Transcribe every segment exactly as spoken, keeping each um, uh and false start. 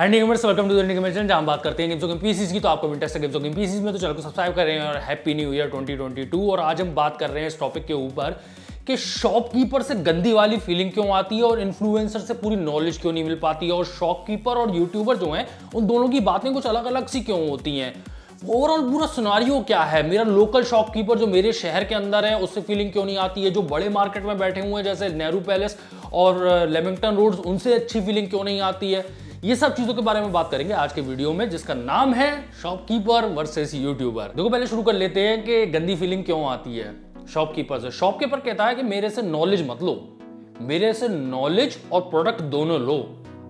Hello gamers, welcome to the new gamers channel जहां हम बात करते हैं गेम्स और पीसीज की। तो आपको इंटरेस्ट है गेम्स और पीसीज में, तो चैनल को सब्सक्राइब कर रहे हैं और happy new year twenty twenty two. और आज हम बात कर रहे हैं इस टॉपिक के ऊपर कि शॉपकीपर से गंदी वाली फीलिंग क्यों आती है और इन्फ्लुएंसर से पूरी नॉलेज क्यों नहीं मिल पाती है और शॉपकीपर और यूट्यूबर जो हैं उन दोनों की बातें कुछ अलग अलग सी क्यों होती हैं। ओवरऑल पूरा सिनारियो क्या है, मेरा लोकल शॉपकीपर जो मेरे शहर के अंदर है उससे फीलिंग क्यों नहीं आती है, जो बड़े मार्केट में बैठे हुए हैं जैसे नेहरू पैलेस और लेमिंगटन रोड्स उनसे अच्छी फीलिंग क्यों नहीं आती है। ये सब चीजों के बारे में बात करेंगे आज के वीडियो में, जिसका नाम है शॉपकीपर वर्सेस यूट्यूबर। देखो पहले शुरू कर लेते हैं कि गंदी फीलिंग क्यों आती है शॉपकीपर से। शॉपकीपर कहता है कि मेरे से नॉलेज मत लो, मेरे से नॉलेज और प्रोडक्ट दोनों लो।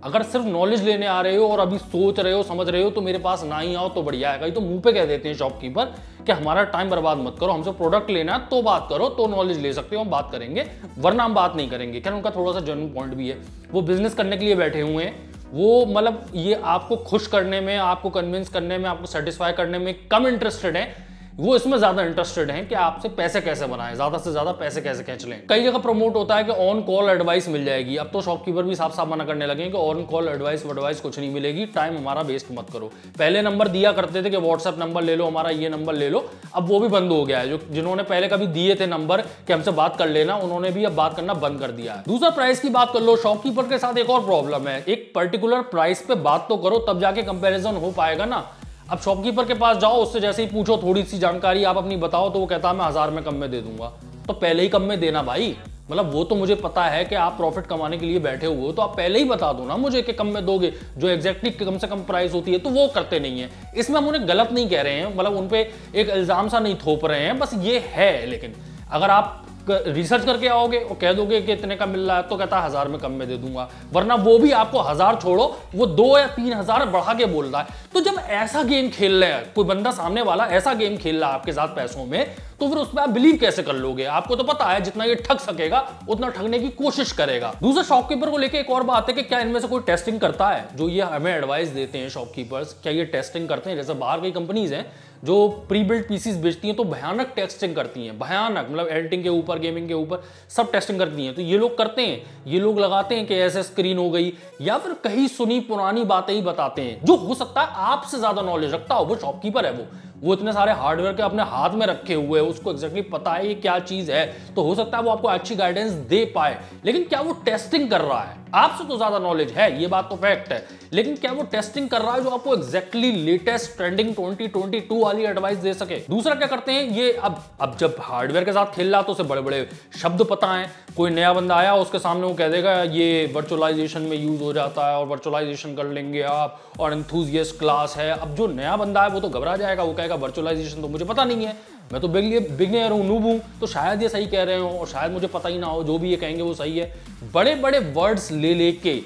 अगर सिर्फ नॉलेज लेने आ रहे हो और अभी सोच रहे हो समझ रहे हो तो मेरे पास ना ही आओ तो बढ़िया है। कहीं तो मुंह पे कह देते हैं शॉपकीपर कि हमारा टाइम बर्बाद मत करो, हमसे प्रोडक्ट लेना है तो बात करो, तो नॉलेज ले सकते हो, हम बात करेंगे, वरना हम बात नहीं करेंगे। खैर उनका थोड़ा सा जर्नल पॉइंट भी है, वो बिजनेस करने के लिए बैठे हुए हैं, वो मतलब ये आपको खुश करने में, आपको कन्विंस करने में, आपको सेटिस्फाई करने में कम इंटरेस्टेड है। वो इसमें ज्यादा इंटरेस्टेड हैं कि आपसे पैसे कैसे बनाएं, ज्यादा से ज्यादा पैसे कैसे खींच लें। कई जगह प्रमोट होता है कि ऑन कॉल एडवाइस मिल जाएगी। अब तो शॉपकीपर भी साफ साफ मना करने लगे कि ऑन कॉल एडवाइस एडवाइस कुछ नहीं मिलेगी, टाइम हमारा वेस्ट मत करो। पहले नंबर दिया करते थे कि व्हाट्सएप नंबर ले लो, हमारा ये नंबर ले लो, अब वो भी बंद हो गया है। जो जिन्होंने पहले कभी दिए थे नंबर कि हमसे बात कर लेना, उन्होंने भी अब बात करना बंद कर दिया है। दूसरा, प्राइस की बात कर लो। शॉपकीपर के साथ एक और प्रॉब्लम है, एक पर्टिकुलर प्राइस पे बात तो करो तब जाके कंपेरिजन हो पाएगा ना। अब शॉपकीपर के पास जाओ, उससे जैसे ही पूछो थोड़ी सी जानकारी आप अपनी बताओ तो वो कहता है मैं हजार में कम में दे दूंगा। तो पहले ही कम में देना भाई, मतलब वो तो मुझे पता है कि आप प्रॉफिट कमाने के लिए बैठे हुए हो, तो आप पहले ही बता दो ना मुझे कि कम में दोगे, जो एग्जैक्टली कम से कम प्राइस होती है, तो वो करते नहीं है। इसमें हम उन्हें गलत नहीं कह रहे हैं, मतलब उन पे एक इल्जाम सा नहीं थोप रहे हैं, बस ये है। लेकिन अगर आप रिसर्च करके आओगे और कह दोगे कि इतने का मिल रहा है तो कहता है हजार में कम में दे दूंगा, वरना वो भी आपको हजार छोड़ो वो दो या तीन हजार बढ़ा के बोल रहा है। तो जब ऐसा गेम खेल रहे हैं, कोई बंदा सामने वाला ऐसा गेम खेल रहा है आपके साथ पैसों में, तो फिर उस पर आप बिलीव कैसे कर लोगे। आपको तो पता है जितना ये ठग सकेगा उतना ठगने की कोशिश करेगा। दूसरा, शॉपकीपर को लेकर एक और बात है कि क्या इनमें से कोई टेस्टिंग करता है, जो ये हमें एडवाइस देते हैं शॉपकीपर्स, क्या ये टेस्टिंग करते हैं। जैसे बाहर कई कंपनीज हैं जो प्री बिल्ड पीसीज बेचती हैं तो भयानक टेस्टिंग करती हैं, भयानक, मतलब एडिटिंग के ऊपर, गेमिंग के ऊपर सब टेस्टिंग करती हैं। तो ये लोग करते हैं, ये लोग लगाते हैं कि ऐसे स्क्रीन हो गई या फिर कहीं सुनी पुरानी बातें ही बताते हैं। जो हो सकता है आपसे ज्यादा नॉलेज रखता हो, वो शॉपकीपर है, वो वो इतने सारे हार्डवेयर के अपने हाथ में रखे हुए हैं, उसको एक्जैक्टली पता है ये क्या चीज है, तो हो सकता है वो आपको अच्छी गाइडेंस दे पाए। लेकिन क्या वो टेस्टिंग कर रहा है, आपसे तो ज्यादा नॉलेज है, ये बात तो फैक्ट है, लेकिन क्या वो टेस्टिंग कर रहा है जो आपको exactly latest trending twenty twenty two वाली एडवाइस दे सके। दूसरा क्या करते हैं ये, अब अब जब हार्डवेयर के साथ खेल रहा तो उसे बड़े बड़े शब्द पता है, कोई नया बंदा आया उसके सामने वो कह देगा ये वर्चुअलाइजेशन में यूज हो जाता है और वर्चुअलाइजेशन कर लेंगे आप और एंथुजियास्ट क्लास है। अब जो नया बंदा है वो तो घबरा जाएगा, वो कहेगा वर्चुअलाइजेशन तो मुझे पता नहीं है, मैं तो बिगनर हूं, नूब हूं, तो शायद ये सही कह रहे हो और शायद मुझे पता ही ना हो, जो भी ये कहेंगे वो सही है। बड़े बड़े वर्ड्स ले लेके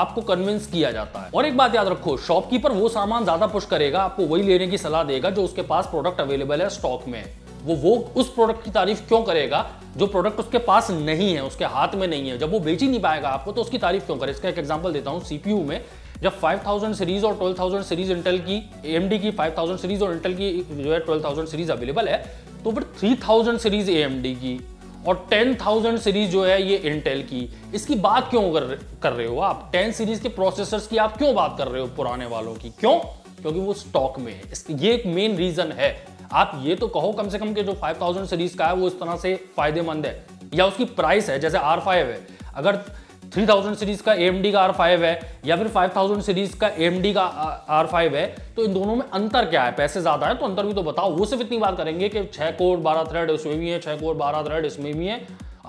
आपको कन्विंस किया जाता है। और एक बात याद रखो, शॉपकीपर वो सामान ज्यादा पुश करेगा, आपको वही लेने की सलाह देगा जो उसके पास प्रोडक्ट अवेलेबल है, स्टॉक में। वो वो उस प्रोडक्ट की तारीफ क्यों करेगा जो प्रोडक्ट उसके पास नहीं है, उसके हाथ में नहीं है, जब वो बेच ही नहीं पाएगा आपको, तो उसकी तारीफ क्यों करे। इसका एक एग्जांपल देता हूं, सीपीयू में जब फाइव थाउज़ेंड सीरीज और ट्वेल्व थाउज़ेंड सीरीज इंटेल की, एएमडी की फाइव थाउज़ेंड सीरीज और इंटेल की जो है ट्वेल्व थाउज़ेंड सीरीज अवेलेबल है, तो फिर थ्री थाउज़ेंड सीरीज एएमडी की और टेन थाउज़ेंड सीरीज जो है ये इंटेल की, इसकी बात क्यों कर रहे हो आप। टेन सीरीज के प्रोसेसर्स की आप क्यों बात कर रहे हो पुराने वालों की, क्यों, क्योंकि वो स्टॉक में है, ये एक मेन रीजन है। आप ये तो कहो कम से कम कि जो फाइव थाउज़ेंड सीरीज का है वो इस तरह से फायदेमंद है, या उसकी प्राइस है, जैसे आर फाइव है, अगर थ्री थाउज़ेंड सीरीज का A M D का आर फाइव है या फिर फाइव थाउज़ेंड सीरीज का A M D का आर फाइव है, तो इन दोनों में अंतर क्या है, पैसे ज्यादा है तो अंतर भी तो बताओ। वो सिर्फ इतनी बात करेंगे कि छह कोर बारह थ्रेड उसमें भी है, छह कोर बारह थ्रेड इसमें भी है,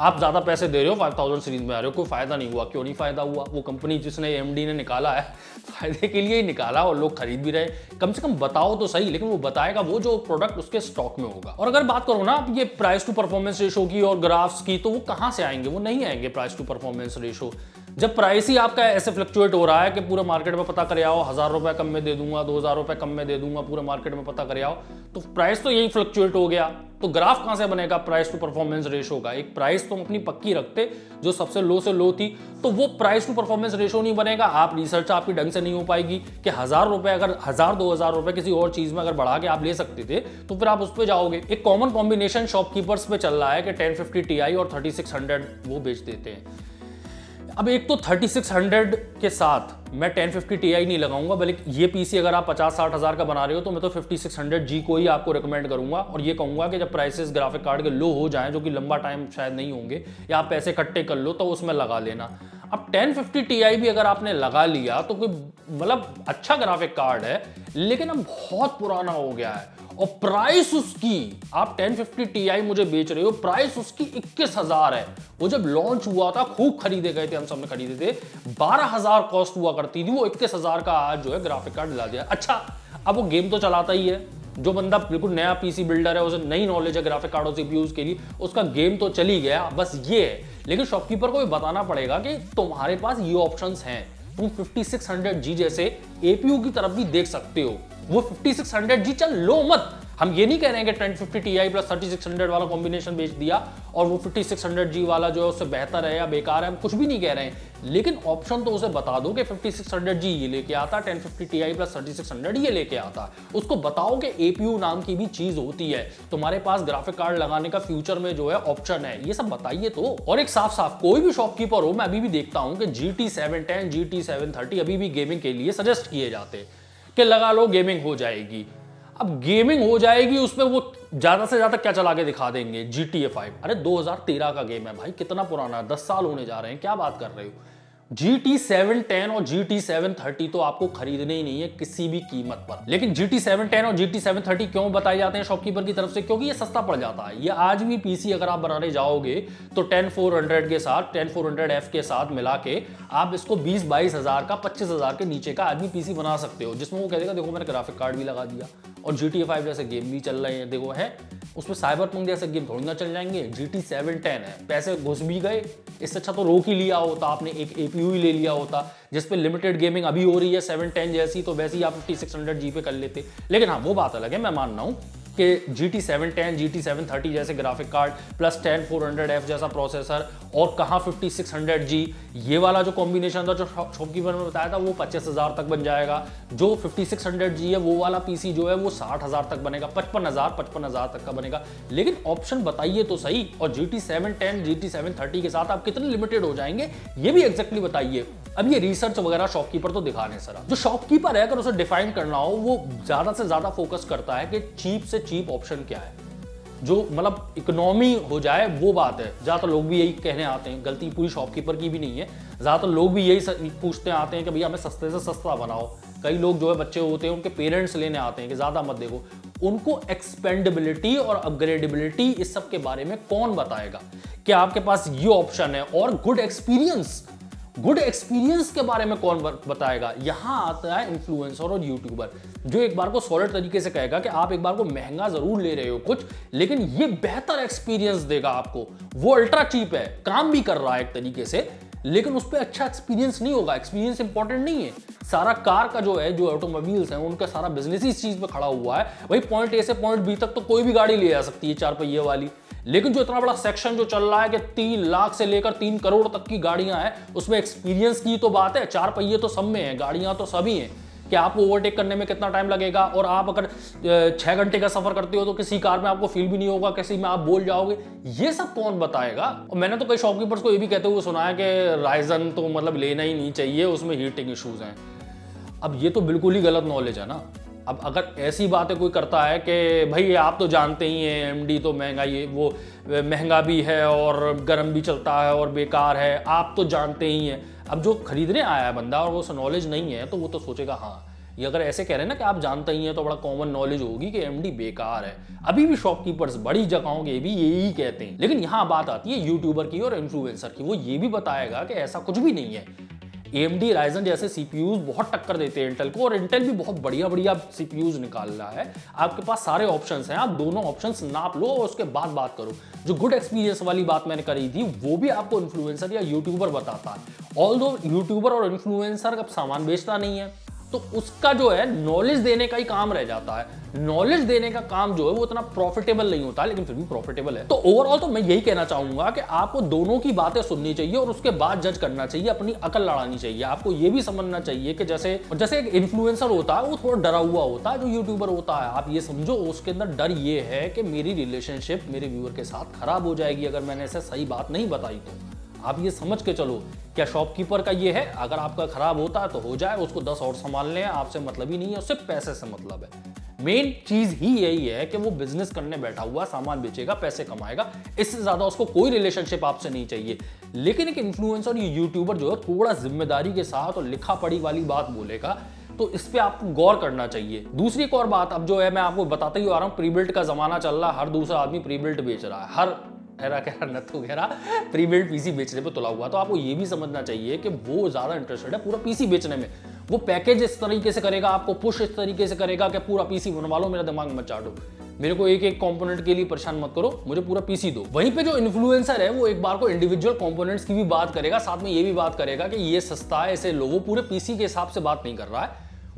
आप ज्यादा पैसे दे रहे हो फाइव थाउज़ेंड सीरीज में आ रहे हो, कोई फायदा नहीं हुआ। क्यों नहीं फायदा हुआ, वो कंपनी जिसने A M D ने निकाला है फायदे के लिए ही निकाला और लोग खरीद भी रहे, कम से कम बताओ तो सही। लेकिन वो बताएगा वो जो प्रोडक्ट उसके स्टॉक में होगा। और अगर बात करो ना आप ये प्राइस टू परफॉर्मेंस रेशो की और ग्राफ्स की, तो वो कहां से आएंगे, वो नहीं आएंगे प्राइस टू परफॉर्मेंस रेशो जब प्राइस ही आपका ऐसे फ्लक्चुएट हो रहा है कि पूरा मार्केट में पता कर आओ, हजार रुपए कम में दे दूंगा, दो हजार रुपए कम में दे दूंगा, पूरा मार्केट में पता कर आओ, तो प्राइस तो यही फ्लक्चुएट हो गया, तो ग्राफ कहां से बनेगा प्राइस टू परफॉर्मेंस रेशो का। एक प्राइस तो हम अपनी पक्की रखते जो सबसे लो से लो थी, तो वो प्राइस टू परफॉर्मेंस रेशो नहीं बनेगा। आप रिसर्च आपकी ढंग से नहीं हो पाएगी कि हजार रुपए अगर हजार दो हजार रुपए किसी और चीज में अगर बढ़ा के आप ले सकते थे तो फिर आप उस पर जाओगे। एक कॉमन कॉम्बिनेशन शॉपकीपर्स पे चल रहा है कि टेन फिफ्टी टी आई और थर्टी सिक्स हंड्रेड वो बेच देते हैं। अब एक तो थर्टी सिक्स हंड्रेड के साथ मैं टेन फिफ्टी टी आई नहीं लगाऊंगा, बल्कि ये पीसी अगर आप पचास साठ हज़ार का बना रहे हो तो मैं तो फिफ्टी सिक्स हंड्रेड जी को ही आपको रिकमेंड करूंगा। और ये कहूंगा कि जब प्राइसेस ग्राफिक कार्ड के लो हो जाएं, जो कि लंबा टाइम शायद नहीं होंगे, या आप पैसे इकट्ठे कर लो तो उसमें लगा लेना। अब टेन फिफ्टी टी आई भी अगर आपने लगा लिया तो कोई मतलब अच्छा ग्राफिक कार्ड है, लेकिन अब बहुत पुराना हो गया है और प्राइस उसकी, आप टेन फिफ्टी टी आई मुझे बेच रहे हो, प्राइस उसकी इक्कीस हज़ार है। वो जब लॉन्च हुआ था खूब खरीदे गए थे, हम सब ने खरीदे थे, बारह हज़ार कॉस्ट हुआ करती थी वो, इक्कीस हज़ार का आज जो है ग्राफिक कार्ड ला दिया। अच्छा, अब वो गेम तो चलाता ही है, जो बंदा बिल्कुल नया पीसी बिल्डर है, उसे नई नॉलेज है ग्राफिक कार्ड और सीपीयूज के लिए, उसका गेम तो चली गया, बस ये है। लेकिन शॉपकीपर को भी बताना पड़ेगा कि तुम्हारे पास ये ऑप्शंस हैं, तुम फिफ्टी सिक्स हंड्रेड जी जैसे एपीयू की तरफ भी देख सकते हो। वो फिफ्टी सिक्स हंड्रेड जी चल लो मत, हम ये नहीं कह रहे हैं कि ten fifty T I plus thirty six hundred वाला कॉम्बिनेशन बेच दिया और वो फिफ्टी सिक्स हंड्रेड जी वाला जो है उससे बेहतर है या बेकार है, हम कुछ भी नहीं कह रहे हैं। लेकिन ऑप्शन तो उसे बता दो कि फिफ्टी सिक्स हंड्रेड जी ये लेके आता, ten fifty T I plus thirty six hundred ये लेके आता। उसको बताओ कि एपीयू नाम की भी चीज़ होती है, तुम्हारे पास ग्राफिक कार्ड लगाने का फ्यूचर में जो है ऑप्शन है, ये सब बताइए तो। और एक साफ साफ कोई भी शॉपकीपर हो, मैं अभी भी देखता हूँ कि G T seven ten G T seven thirty अभी भी गेमिंग के लिए सजेस्ट किए जाते कि लगा लो गेमिंग हो जाएगी। अब गेमिंग हो जाएगी उसमें वो ज्यादा से ज्यादा क्या चला के दिखा देंगे, जी टी ए फाइव। अरे दो हज़ार तेरह का गेम है भाई, कितना पुराना है, दस साल होने जा रहे हैं, क्या बात कर रहे हो। जी टी सेवन टेन और जी टी सेवन थर्टी तो आपको खरीदने ही नहीं है किसी भी कीमत पर। लेकिन जी टी सेवन टेन और जी टी सेवन थर्टी क्यों बताए जाते हैं शॉपकीपर की तरफ से, क्योंकि ये सस्ता पड़ जाता है। ये आज भी पीसी अगर आप बनाने जाओगे तो टेन फोर हंड्रेड के साथ, टेन फोर हंड्रेड एफ के साथ मिला के आप इसको बीस बाईस हजार का, पच्चीस हजार के नीचे का आदमी पीसी बना सकते हो, जिसमें वो कह देगा देखो मैंने ग्राफिक कार्ड भी लगा दिया और जी टी ए फाइव जैसे गेम भी चल रहे हैं, देखो है उसमें साइबरपंक जैसे गेम थोड़ी ना चल जाएंगे। जी टी सेवन टेन है, पैसे घुस भी गए, इससे अच्छा तो रोक ही लिया होता आपने, एक एपीयू ही ले लिया होता जिस पे लिमिटेड गेमिंग अभी हो रही है सेवन टेन जैसी, तो वैसी आप फिफ्टी सिक्स हंड्रेड जी पे कर लेते। लेकिन हाँ, वो बात अलग है, मैं मान रहा हूँ कि G T seven ten, G T seven thirty जैसे graphic card plus ten four hundred F जैसा प्रोसेसर और कहाँ फिफ्टी सिक्स हंड्रेड जी ये वाला जो कॉम्बिनेशन था जो शॉपकीपर ने बताया था वो पच्चीस हज़ार तक बन जाएगा। जो फिफ्टी सिक्स हंड्रेड जी है वो वाला पीसी जो है वो साठ हज़ार तक बनेगा, पचपन हज़ार पचपन हज़ार तक का बनेगा। लेकिन ऑप्शन बताइए तो सही, और G T seven ten, G T seven thirty के साथ आप कितने लिमिटेड हो जाएंगे ये भी एक्जैक्टली बताइए। अब ये रिसर्च वगैरह शॉपकीपर तो दिखाने सर, जो शॉपकीपर है अगर उसे डिफाइन करना हो वो ज़्यादा से ज़्यादा फोकस करता है कि चीप से चीप ऑप्शन क्या है, जो मतलब इकोनॉमी हो जाए वो बात है। ज़्यादातर लोग भी यही कहने आते हैं, गलती पूरी शॉपकीपर की भी नहीं है, ज़्यादातर लोग भी यही पूछते आते हैं कि भैया हमें सस्ते से सस्ता बनाओ। कई लोग जो है बच्चे होते हैं उनके पेरेंट्स लेने आते हैं कि ज़्यादा मत देखो, उनको एक्सपेंडेबिलिटी और अपग्रेडेबिलिटी इस सब के बारे में कौन बताएगा कि आपके पास ये ऑप्शन है। और गुड एक्सपीरियंस, गुड एक्सपीरियंस के बारे में कौन बताएगा। यहाँ आता है इन्फ्लुएंसर और यूट्यूबर, जो एक बार को सॉलिड तरीके से कहेगा कि आप एक बार को महंगा जरूर ले रहे हो कुछ, लेकिन ये बेहतर एक्सपीरियंस देगा आपको। वो अल्ट्रा चीप है, काम भी कर रहा है एक तरीके से, लेकिन उस पर अच्छा एक्सपीरियंस नहीं होगा। एक्सपीरियंस इंपॉर्टेंट नहीं है, सारा कार का जो है, जो ऑटोमोबाइल्स हैं उनका सारा बिजनेस इस चीज़ पे खड़ा हुआ है। भाई पॉइंट ए से पॉइंट बी तक तो कोई भी गाड़ी ले जा सकती है, चार पहिए वाली, लेकिन जो इतना बड़ा सेक्शन जो चल रहा है कि तीन लाख से लेकर तीन करोड़ तक की गाड़ियां हैं, उसमें एक्सपीरियंस की तो बात है। चार पहिए तो सब में है, गाड़ियां तो सभी हैं, कि आपको ओवरटेक करने में कितना टाइम लगेगा, और आप अगर छः घंटे का सफर करते हो तो किसी कार में आपको फील भी नहीं होगा, किसी में आप बोल जाओगे, ये सब कौन बताएगा। और मैंने तो कई शॉपकीपर्स को ये भी कहते हुए सुना है कि राइजन तो मतलब लेना ही नहीं चाहिए, उसमें हीटिंग इशूज हैं। अब ये तो बिल्कुल ही गलत नॉलेज है ना। अब अगर ऐसी बातें कोई करता है कि भाई आप तो जानते ही हैं एमडी तो महंगा, ये वो महंगा भी है और गर्म भी चलता है और बेकार है, आप तो जानते ही हैं। अब जो खरीदने आया है बंदा और वो नॉलेज नहीं है तो वो तो सोचेगा हाँ, ये अगर ऐसे कह रहे हैं ना कि आप जानते ही हैं तो बड़ा कॉमन नॉलेज होगी कि एमडी बेकार है। अभी भी शॉपकीपर्स बड़ी जगहों के भी यही कहते हैं। लेकिन यहाँ बात आती है यूट्यूबर की और इन्फ्लुएंसर की, वो ये भी बताएगा कि ऐसा कुछ भी नहीं है। ए एम डी राइजन जैसे सीपीयूज बहुत टक्कर देते हैं इंटेल को, और इंटेल भी बहुत बढ़िया बढ़िया सीपीयूज निकाल रहा है। आपके पास सारे ऑप्शंस हैं, आप दोनों ऑप्शंस नाप लो और उसके बाद बात करो। जो गुड एक्सपीरियंस वाली बात मैंने करी थी वो भी आपको इन्फ्लुएंसर या यूट्यूबर बताता है। ऑल्दो यूट्यूबर और इन्फ्लुएंसर अब सामान बेचता नहीं है, तो उसका जो है नॉलेज देने का ही काम रह जाता है। नॉलेज देने का काम जो है वो इतना प्रॉफिटेबल नहीं होता, लेकिन फिर भी प्रॉफिटेबल है। तो ओवरऑल तो मैं यही कहना चाहूंगा कि आपको दोनों की बातें सुननी चाहिए और उसके बाद जज करना चाहिए, अपनी अकल लड़ानी चाहिए। आपको ये भी समझना चाहिए कि जैसे जैसे एक इन्फ्लुएंसर होता है वो थोड़ा डरा हुआ होता है, जो यूट्यूबर होता है आप ये समझो उसके अंदर डर ये है कि मेरी रिलेशनशिप मेरे व्यूअर के साथ खराब हो जाएगी अगर मैंने ऐसे सही बात नहीं बताई तो। आप ये समझ के चलो क्या शॉपकीपर का ये है, अगर आपका खराब होता है तो हो जाए, उसको दस और संभालने हैं, आपसे मतलब ही नहीं है, उससे पैसे से मतलब है। मेन चीज ही यही है कि वो बिजनेस करने बैठा हुआ, सामान बेचेगा, पैसे कमाएगा, इससे ज्यादा उसको कोई रिलेशनशिप आपसे नहीं चाहिए। लेकिन एक इन्फ्लुएंसर, ये यूट्यूबर जो है थोड़ा जिम्मेदारी के साथ और लिखा पढ़ी वाली बात बोलेगा, तो इस पे आपको गौर करना चाहिए। दूसरी एक और बात अब जो है मैं आपको बताते ही आ रहा हूँ, प्री बिल्ट का जमाना चल रहा है, हर दूसरा आदमी प्री बिल्ट बेच रहा है, हर हैरा कहरा नथु गहरा प्री बिल्ट पीसी बेचने पे तुला हुआ। तो आपको ये भी समझना चाहिए कि वो ज्यादा इंटरेस्टेड है पूरा पीसी बेचने में, वो पैकेज इस तरीके से करेगा, आपको पुश इस तरीके से करेगा कि पूरा पीसी बनवा लो, मेरा दिमाग मत चाटो, मेरे को एक एक कंपोनेंट के लिए परेशान मत करो, मुझे पूरा पीसी दो। वहीं पे जो इन्फ्लुएंसर है वो एक बार को इंडिविजुअल कंपोनेंट्स की भी बात करेगा, साथ में ये भी बात करेगा कि ये सस्ता है, इसे लो, वो पूरे पीसी के हिसाब से बात नहीं कर रहा है,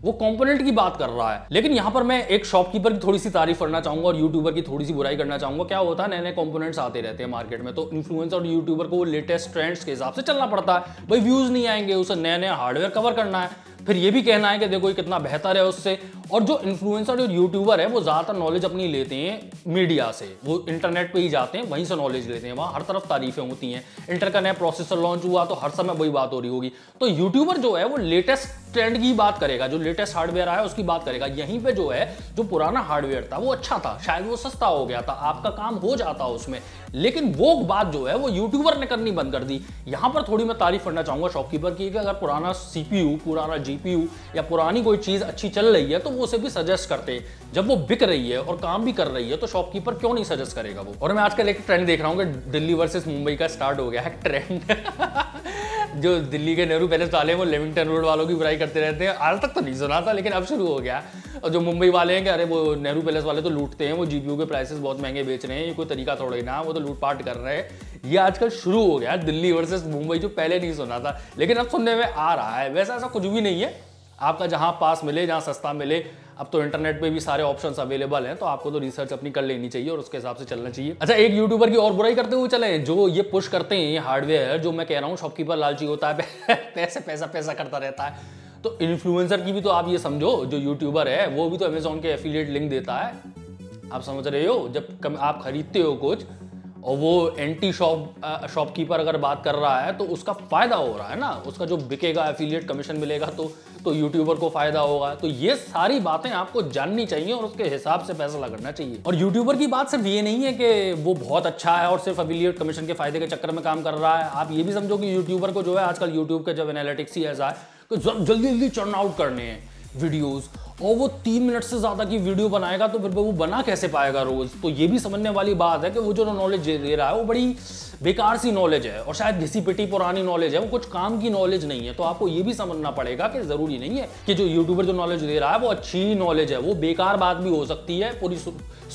वो कंपोनेंट की बात कर रहा है। लेकिन यहाँ पर मैं एक शॉपकीपर की थोड़ी सी तारीफ करना चाहूंगा और यूट्यूबर की थोड़ी सी बुराई करना चाहूंगा। क्या होता है, नए नए कंपोनेंट्स आते रहते हैं मार्केट में, तो इन्फ्लुएंसर और यूट्यूबर को लेटेस्ट ट्रेंड्स के हिसाब से चलना पड़ता है। भाई व्यूज नहीं आएंगे, उसे नया नया हार्डवेयर कवर करना है, फिर ये भी कहना है कि देखो ये कितना बेहतर है उससे। और जो इन्फ्लुएंसर और यूट्यूबर है वो ज्यादातर नॉलेज अपनी लेते हैं मीडिया से, वो इंटरनेट पे ही जाते हैं, वहीं से नॉलेज लेते हैं, वहां हर तरफ तारीफें होती हैं, इंटर का नया प्रोसेसर लॉन्च हुआ तो हर समय वही बात हो रही होगी। तो यूट्यूबर जो है वो लेटेस्ट ट्रेंड की बात करेगा, जो लेटेस्ट हार्डवेयर आया उसकी बात करेगा। यहीं पर जो है जो पुराना हार्डवेयर था वो अच्छा था, शायद वो सस्ता हो गया था, आपका काम हो जाता उसमें, लेकिन वो बात जो है वो यूट्यूबर ने करनी बंद कर दी। यहाँ पर थोड़ी मैं तारीफ करना चाहूंगा शॉपकीपर की, अगर पुराना सीपीयू, पुराना जीपीयू या पुरानी कोई चीज अच्छी चल रही है तो उसे भी सजेस्ट करते हैं। जब वो बिक रही है और काम भी कर रही है तो शॉपकीपर क्यों नहीं सजेस्ट करेगा वो। और मैं आजकल एक ट्रेंड देख रहा हूं कि दिल्ली वर्सेस मुंबई का स्टार्ट हो गया है ट्रेंड जो दिल्ली के नेहरू पैलेस वाले हैं वो लिविंगटन रोड वालों की बुराई करते रहते हैं, आज तक तो नहीं सुना था लेकिन अब शुरू हो गया। और जो मुंबई वाले हैं कि अरे वो नेहरू पैलेस वाले तो लूटते हैं, वो जीपीयू के प्राइसेस बहुत महंगे बेच रहे हैं, ये कोई तरीका थोड़ी ना, वो तो लूटपाट कर रहे हैं। ये आजकल शुरू हो गया दिल्ली वर्सेस मुंबई, जो पहले नहीं सुना था लेकिन अब सुनने में आ रहा है। वैसा ऐसा कुछ भी नहीं है, आपका जहां पास मिले, जहां सस्ता मिले, अब तो इंटरनेट पे भी सारे ऑप्शंस अवेलेबल हैं, तो आपको तो रिसर्च अपनी कर लेनी चाहिए और उसके हिसाब से चलना चाहिए। अच्छा, एक यूट्यूबर की और बुराई करते हुए चले, जो ये पुश करते हैं हार्डवेयर, जो मैं कह रहा हूँ शॉपकीपर लालची होता है, पैसे पैसा पैसा करता रहता है। तो इन्फ्लुएंसर की भी तो आप ये समझो, जो यूट्यूबर है वो भी तो अमेजोन के एफिलिएट लिंक देता है, आप समझ रहे हो। जब कम आप खरीदते हो कुछ और वो एंटी शॉप शॉपकीपर अगर बात कर रहा है तो उसका फायदा हो रहा है ना, उसका जो बिकेगा एफिलिएट कमीशन मिलेगा तो तो यूट्यूबर को फायदा होगा। तो ये सारी बातें आपको जाननी चाहिए और उसके हिसाब से पैसा लगाना चाहिए। और यूट्यूबर की बात सिर्फ ये नहीं है कि वो बहुत अच्छा है और सिर्फ एफिलिएट कमीशन के फायदे के चक्कर में काम कर रहा है। आप ये भी समझो कि यूट्यूबर को जो है आजकल यूट्यूब का जब एनालिटिक्स ही ऐसा है कि जल्दी जल्दी चर्न आउट करने हैं वीडियोस, और वो तीन मिनट से ज़्यादा की वीडियो बनाएगा तो फिर वो बना कैसे पाएगा रोज़। तो ये भी समझने वाली बात है कि वो जो नॉलेज दे रहा है वो बड़ी बेकार सी नॉलेज है और शायद घिसी पिटी पुरानी नॉलेज है, वो कुछ काम की नॉलेज नहीं है। तो आपको ये भी समझना पड़ेगा कि ज़रूरी नहीं है कि जो यूट्यूबर जो नॉलेज दे रहा है वो अच्छी नॉलेज है, वो बेकार बात भी हो सकती है, पूरी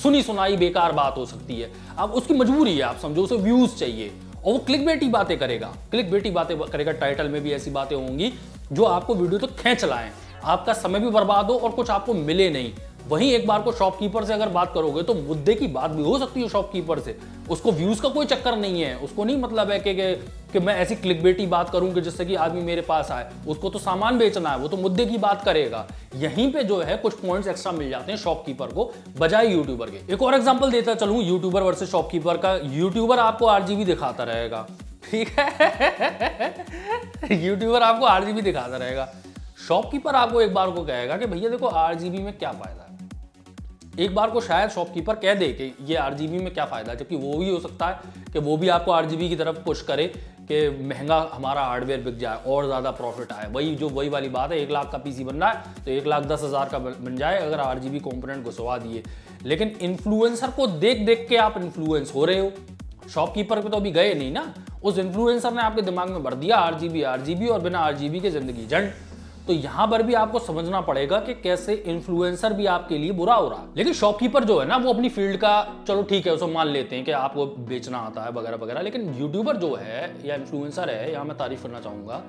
सुनी सुनाई बेकार बात हो सकती है। अब उसकी मजबूरी है, आप समझो, उसे व्यूज़ चाहिए और वो क्लिक बेटी बातें करेगा, क्लिक बेटी बातें करेगा, टाइटल में भी ऐसी बातें होंगी जो आपको वीडियो तो खींच लाएं, आपका समय भी बर्बाद हो और कुछ आपको मिले नहीं। वहीं एक बार को शॉपकीपर से अगर बात करोगे तो मुद्दे की बात भी हो सकती है शॉपकीपर से, उसको व्यूज का कोई चक्कर नहीं है, उसको नहीं मतलब है कि, कि, कि मैं ऐसी क्लिक बेटी बात करूं कि जिससे कि आदमी मेरे पास आए, उसको तो सामान बेचना है, वो तो मुद्दे की बात करेगा। यहीं पे जो है कुछ पॉइंट्स एक्स्ट्रा मिल जाते हैं शॉपकीपर को बजाय यूट्यूबर के। एक और एग्जाम्पल देता चलूँ यूट्यूबर वर्सेज शॉपकीपर का। यूट्यूबर आपको आरजीबी दिखाता रहेगा, ठीक है, यूट्यूबर आपको आरजीबी दिखाता रहेगा, शॉपकीपर आपको एक बार को कहेगा कि भैया देखो आरजीबी में क्या फायदा है। एक बार को शायद शॉपकीपर कह दे कि ये आरजीबी में क्या फायदा है, जबकि वो भी हो सकता है कि वो भी आपको आरजीबी की तरफ पुश करे कि महंगा हमारा हार्डवेयर बिक जाए और ज़्यादा प्रॉफिट आए। वही जो वही वाली बात है, एक लाख का पीसी बन रहा है तो एक लाख दस हज़ार का बन जाए अगर आरजीबी कंपोनेंट घुसवा दिए। लेकिन इन्फ्लुएंसर को देख देख के आप इन्फ्लुएंस हो रहे हो, शॉपकीपर पे तो अभी गए नहीं ना, उस इन्फ्लुएंसर ने आपके दिमाग में भर दिया आरजीबी आरजीबी और बिना आरजीबी के ज़िंदगी जंड। तो यहाँ पर भी आपको समझना पड़ेगा कि कैसे इन्फ्लुएंसर भी आपके लिए बुरा हो रहा है। लेकिन शॉपकीपर जो है ना वो अपनी फील्ड का, चलो ठीक है, उसको मान लेते हैं कि आपको बेचना आता है वगैरह वगैरह, लेकिन यूट्यूबर जो है या इन्फ्लुएंसर है, यहाँ मैं तारीफ करना चाहूँगा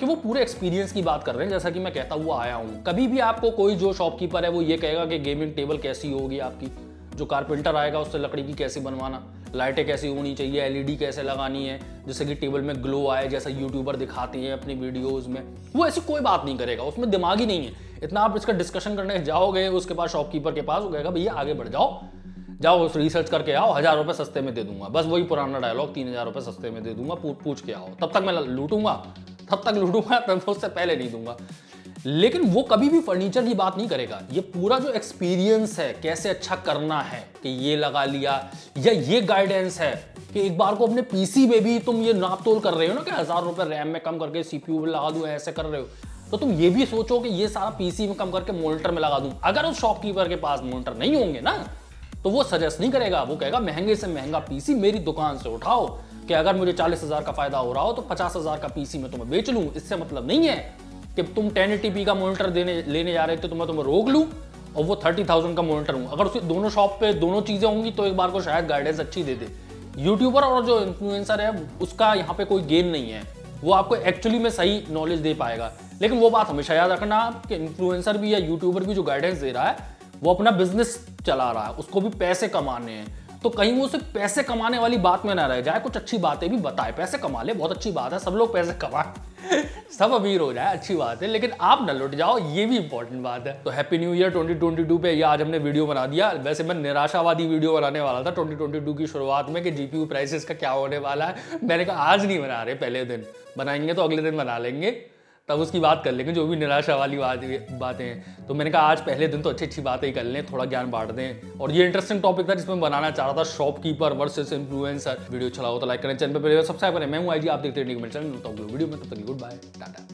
कि वो पूरे एक्सपीरियंस की बात कर रहे हैं, जैसा कि मैं कहता हुआ आया हूँ। कभी भी आपको कोई जो शॉपकीपर है वो ये कहेगा कि गेमिंग टेबल कैसी होगी आपकी, जो कारपेंटर आएगा उससे लकड़ी की कैसी बनवाना, लाइटें कैसी होनी चाहिए, एलईडी कैसे लगानी है जैसे कि टेबल में ग्लो आए, जैसा यूट्यूबर दिखाते हैं अपनी वीडियोस में, वो ऐसी कोई बात नहीं करेगा, उसमें दिमाग ही नहीं है इतना। आप इसका डिस्कशन करने जाओगे उसके पास शॉपकीपर के पास, वो कहेगा भैया आगे बढ़ जाओ, जाओ उस रिसर्च करके आओ, हजार रुपये सस्ते में दे दूंगा। बस वही पुराना डायलॉग, तीन हजार रुपये सस्ते में दे दूंगा, पूछ के आओ। तब तक मैं लूटूंगा, तब तक लूटूंगा, तब उससे पहले नहीं दूंगा। लेकिन वो कभी भी फर्नीचर की बात नहीं करेगा। ये पूरा जो एक्सपीरियंस है, कैसे अच्छा करना है, कि ये लगा लिया, या ये गाइडेंस है कि एक बार को अपने पीसी में भी तुम ये नाप तोल कर रहे हो ना कि हजार रुपए रैम में कम करके सीपीयू में लगा दूं, ऐसे कर रहे हो, तो तुम ये भी सोचो कि ये सारा पीसी में कम करके मॉनिटर में लगा दूं। अगर उस शॉपकीपर के पास मॉनिटर नहीं होंगे ना, तो वो सजेस्ट नहीं करेगा। वो कहेगा महंगे से महंगा पीसी मेरी दुकान से उठाओ, कि अगर मुझे चालीस हजार का फायदा हो रहा हो तो पचास हजार का पीसी मैं तुम्हें बेच लूं। इससे मतलब नहीं है कि तुम टेन एटी पी का मॉनिटर देने लेने जा रहे हो तो मैं तुम्हें रोक लूं और वो थर्टी थाउजेंड का मॉनिटर हूं। अगर उसकी दोनों शॉप पे दोनों चीजें होंगी तो एक बार को शायद गाइडेंस अच्छी दे दे। यूट्यूबर और जो इन्फ्लुएंसर है उसका यहाँ पे कोई गेन नहीं है, वो आपको एक्चुअली में सही नॉलेज दे पाएगा। लेकिन वो बात हमेशा याद रखना कि इन्फ्लुएंसर भी या यूट्यूबर भी जो गाइडेंस दे रहा है वो अपना बिजनेस चला रहा है, उसको भी पैसे कमाने हैं, तो कहीं वो सिर्फ पैसे कमाने वाली बात में ना रह जाए, कुछ अच्छी बातें भी बताए। पैसे कमा ले, बहुत अच्छी बात है, सब लोग पैसे कमाए सब अमीर हो जाए, अच्छी बात है, लेकिन आप न लुट जाओ, ये भी इंपॉर्टेंट बात है। तो happy new year twenty twenty two पे ये आज हमने वीडियो बना दिया। वैसे मैं निराशावादी वीडियो बनाने वाला था ट्वेंटी ट्वेंटी टू की शुरुआत में कि जीपीयू प्राइसेस का क्या होने वाला है। मैंने कहा आज नहीं बना रहे, पहले दिन बनाएंगे तो अगले दिन बना लेंगे, तब उसकी बात कर लेंगे जो भी निराशा वाली बातें हैं। तो मैंने कहा आज पहले दिन तो अच्छी अच्छी बातें ही कर लें, थोड़ा ज्ञान बांट दें। और ये इंटरेस्टिंग टॉपिक था जिसमें बनाना चाह रहा था, शॉपकीपर वर्सेस इन्फ्लुएंसर। वीडियो अच्छा लगा हो तो लाइक करें, चैनल पर सब्सक्राइब करें। मैं हूं आईजी, आप देखते हैं वीडियो में, टाटा।